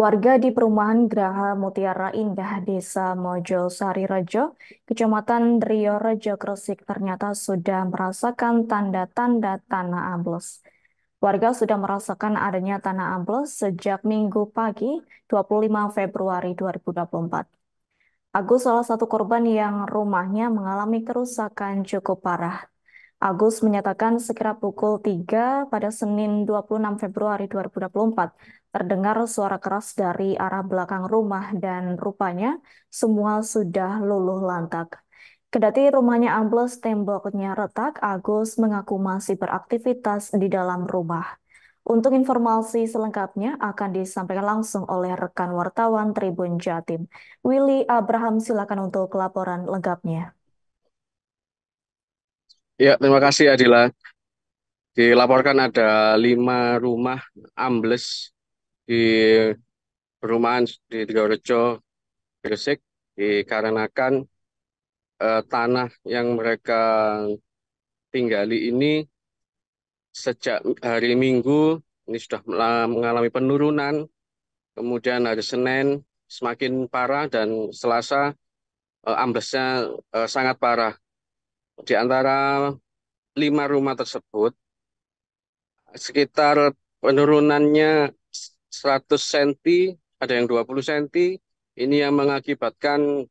Warga di Perumahan Graha Mutiara Indah, Desa Mojosarirejo, Kecamatan Driyorejo, Gresik ternyata sudah merasakan tanda-tanda tanah ambles. Warga sudah merasakan adanya tanah ambles sejak Minggu pagi 25 Februari 2024. Agus, salah satu korban yang rumahnya mengalami kerusakan cukup parah. Agus menyatakan sekira pukul 3 pada Senin 26 Februari 2024 terdengar suara keras dari arah belakang rumah dan rupanya semua sudah luluh lantak. Kendati rumahnya ambles, temboknya retak, Agus mengaku masih beraktivitas di dalam rumah. Untuk informasi selengkapnya akan disampaikan langsung oleh rekan wartawan Tribun Jatim. Willy Abraham, silakan untuk laporan lengkapnya. Ya, terima kasih Adila. Dilaporkan ada 5 rumah ambles di perumahan di Driyorejo, Gresik, dikarenakan tanah yang mereka tinggali ini sejak hari Minggu ini sudah mengalami penurunan, kemudian hari Senin semakin parah dan Selasa amblesnya sangat parah. Di antara 5 rumah tersebut sekitar penurunannya 100 cm, ada yang 20 cm, ini yang mengakibatkan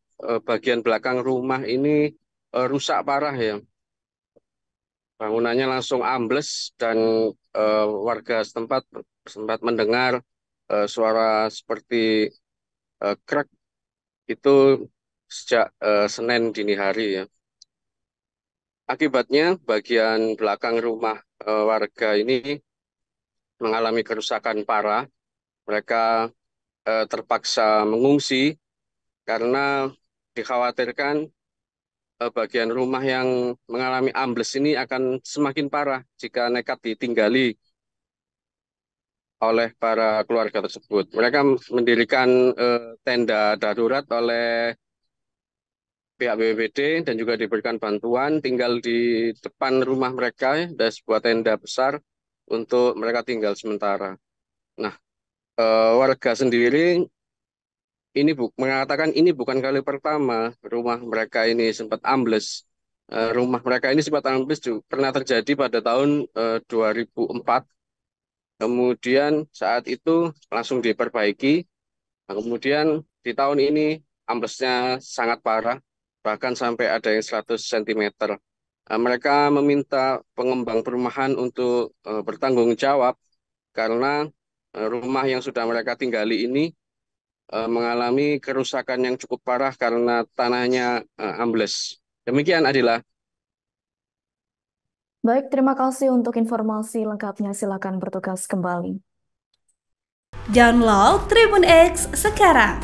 bagian belakang rumah ini rusak parah ya. Bangunannya langsung ambles dan warga setempat sempat mendengar suara seperti krek itu sejak Senin dini hari ya. Akibatnya bagian belakang rumah warga ini mengalami kerusakan parah. Mereka terpaksa mengungsi karena dikhawatirkan bagian rumah yang mengalami ambles ini akan semakin parah jika nekat ditinggali oleh para keluarga tersebut. Mereka mendirikan tenda darurat oleh pihak BPBD dan juga diberikan bantuan, tinggal di depan rumah mereka, ada sebuah tenda besar untuk mereka tinggal sementara. Nah, warga sendiri ini mengatakan ini bukan kali pertama rumah mereka ini sempat ambles. Rumah mereka ini sempat ambles pernah terjadi pada tahun 2004. Kemudian saat itu langsung diperbaiki. Nah, kemudian di tahun ini amblesnya sangat parah, bahkan sampai ada yang 100 cm. Mereka meminta pengembang perumahan untuk bertanggung jawab karena rumah yang sudah mereka tinggali ini mengalami kerusakan yang cukup parah karena tanahnya ambles. Demikian Adila. Baik, terima kasih untuk informasi lengkapnya. Silakan bertugas kembali. Download Tribun X sekarang.